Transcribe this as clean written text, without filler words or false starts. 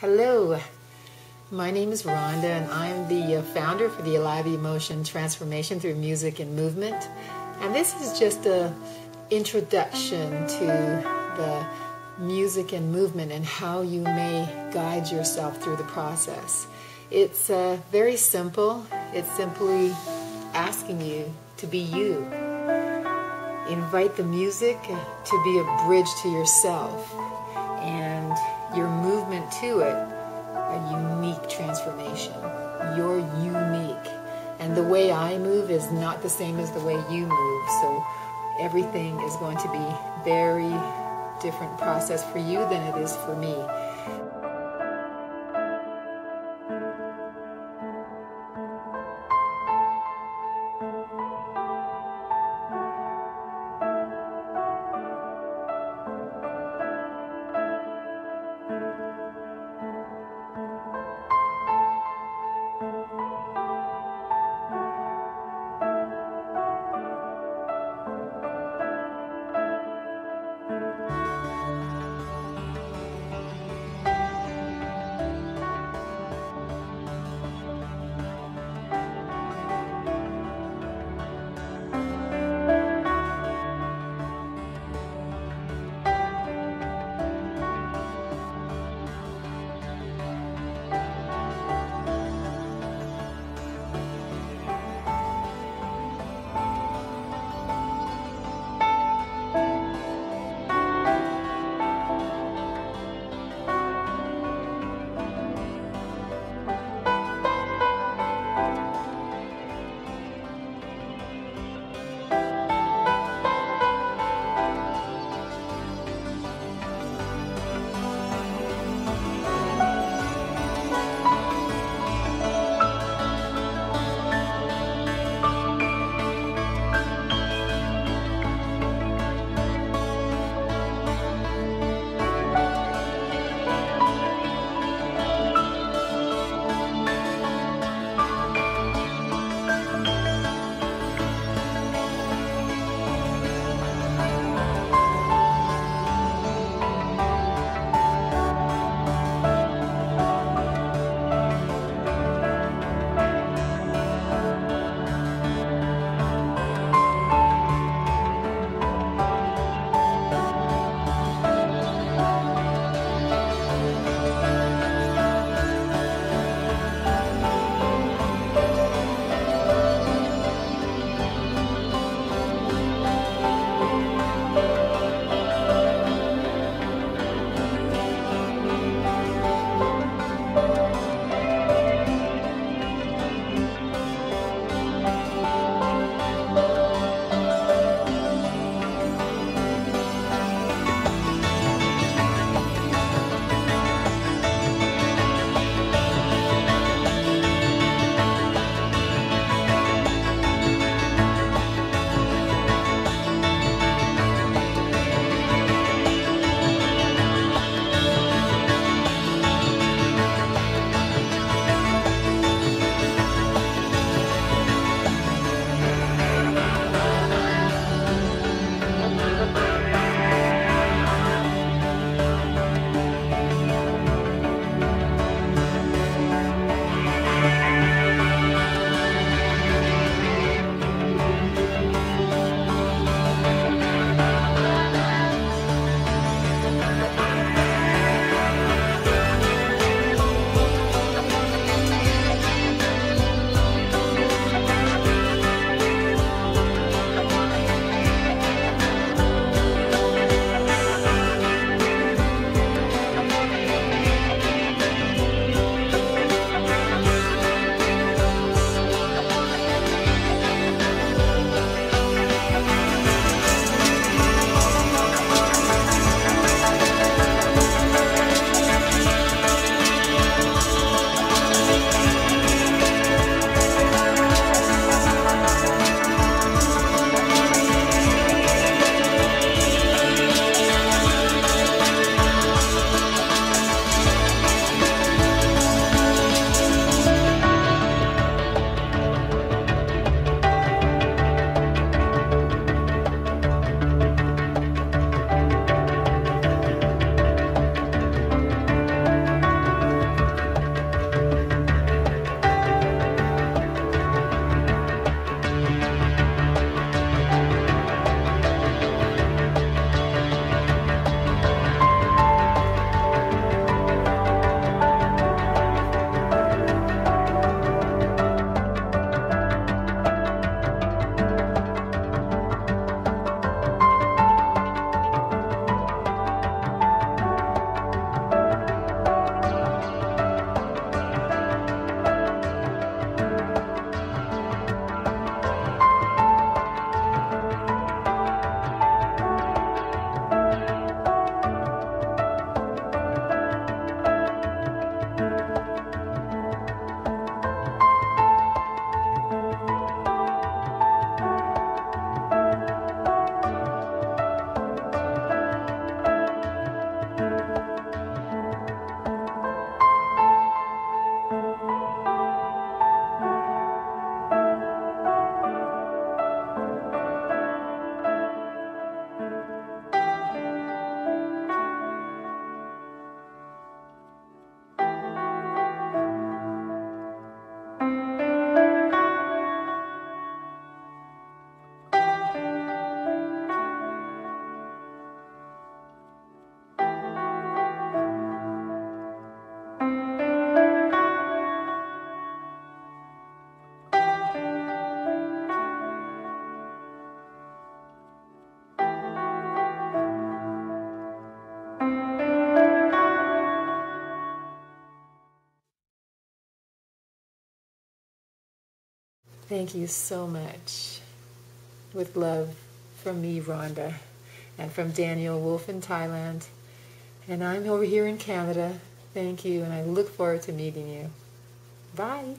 Hello, my name is Rhonda and I'm the founder for the Alive Emotion Transformation through Music and Movement. And this is just an introduction to the music and movement and how you may guide yourself through the process. It's very simple. It's simply asking you to be you. Invite the music to be a bridge to yourself and your movement to it, a unique transformation. You're unique. And the way I move is not the same as the way you move. So everything is going to be very different process for you than it is for me. Thank you so much. With love from me, Rhonda, and from Daniel Wolf in Thailand. And I'm over here in Canada. Thank you, and I look forward to meeting you. Bye.